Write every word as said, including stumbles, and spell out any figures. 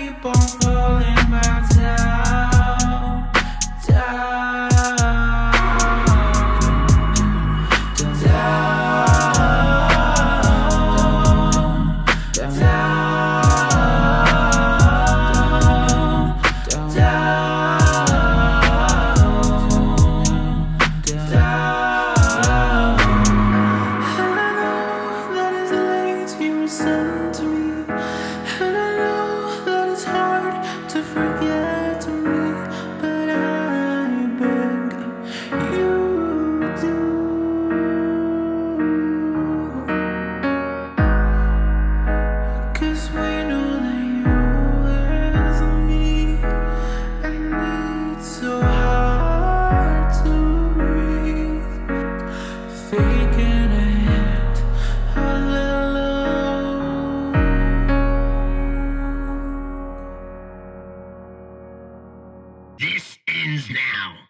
keep on falling back down, down, down, down, down. This ends now.